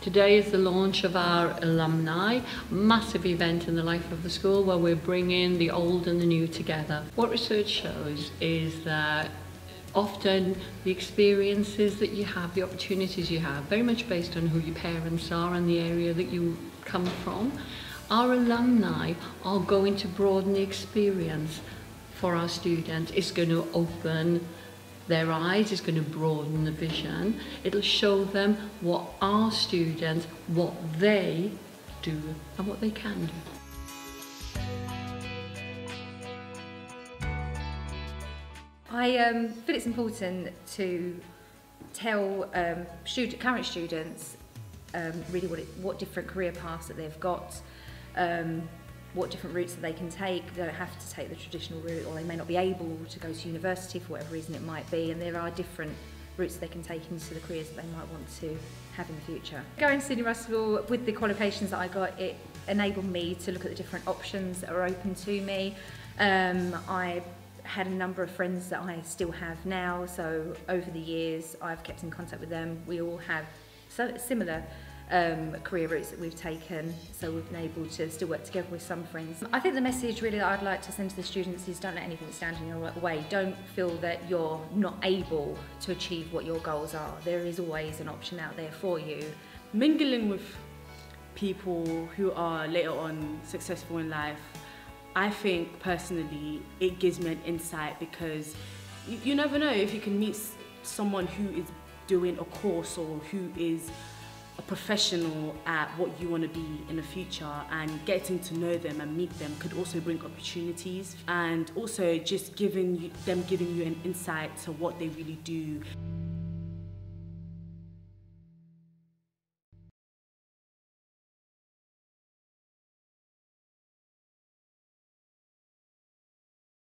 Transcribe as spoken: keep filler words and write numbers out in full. Today is the launch of our alumni, massive event in the life of the school where we're bringing the old and the new together. What research shows is that often the experiences that you have, the opportunities you have, very much based on who your parents are and the area that you come from, our alumni are going to broaden the experience for our students. It's going to open their eyes, is going to broaden the vision. It'll show them what our students, what they do and what they can do. I um, feel it's important to tell um, student, current students um, really what, it, what different career paths that they've got, um, what different routes that they can take. They don't have to take the traditional route, or they may not be able to go to university for whatever reason it might be, and there are different routes they can take into the careers that they might want to have in the future. Going to Sydney Russell with the qualifications that I got, it enabled me to look at the different options that are open to me. Um, I had a number of friends that I still have now, so over the years I've kept in contact with them. We all have so similar Um, career routes that we've taken, so we've been able to still work together with some friends. I think the message really that I'd like to send to the students is don't let anything stand in your way. Don't feel that you're not able to achieve what your goals are. There is always an option out there for you. Mingling with people who are later on successful in life, I think personally it gives me an insight, because you, you never know if you can meet someone who is doing a course or who is a professional at what you want to be in the future, and getting to know them and meet them could also bring opportunities, and also just giving you, them giving you an insight to what they really do.